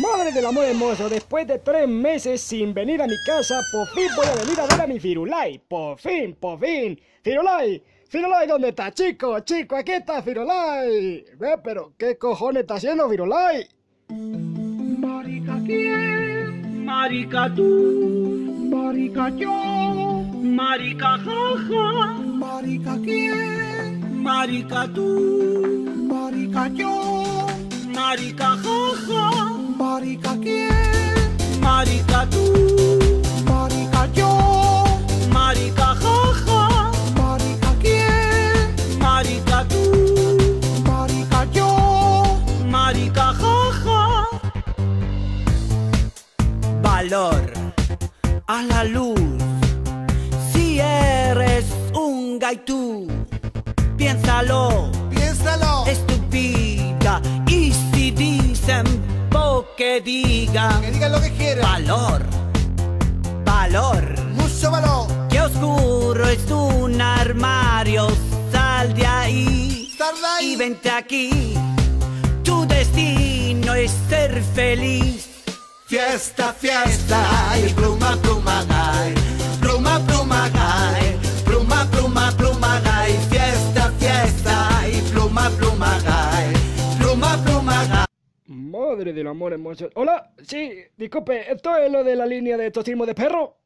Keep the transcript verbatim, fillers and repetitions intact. Madre del amor hermoso, después de tres meses sin venir a mi casa, por fin voy a venir a ver a mi Firulai. Por fin, por fin. Firulai, Firulai, ¿dónde está, chico? Chico, aquí está Firulai. Ve, pero ¿qué cojones está haciendo Firulai? Marica quién, marica tú, marica yo, marica jaja. Marica quién, marica tú, marica yo, marica jaja. Marica quién, marica tú, marica yo, marica jaja. Marica quién, marica tú, marica yo, marica jaja. Valor a la luz, si eres un gaitú, piénsalo, piénsalo, es tu vida. Y si dicen que digan, que digan lo que quieran. Valor, valor, mucho valor. Que oscuro es un armario. Sal de ahí, sal de ahí. Y vente aquí. Tu destino es ser feliz. Fiesta, fiesta. Ay, pluma, pluma, ay. Pluma, pluma, ay. Pluma, pluma, pluma, ay. Fiesta, fiesta. Ay, pluma, pluma, ay. Pluma, pluma, ay. Madre del amor hermoso. Hola, sí, disculpe, ¿esto es lo de la línea de Tosimo de Perro?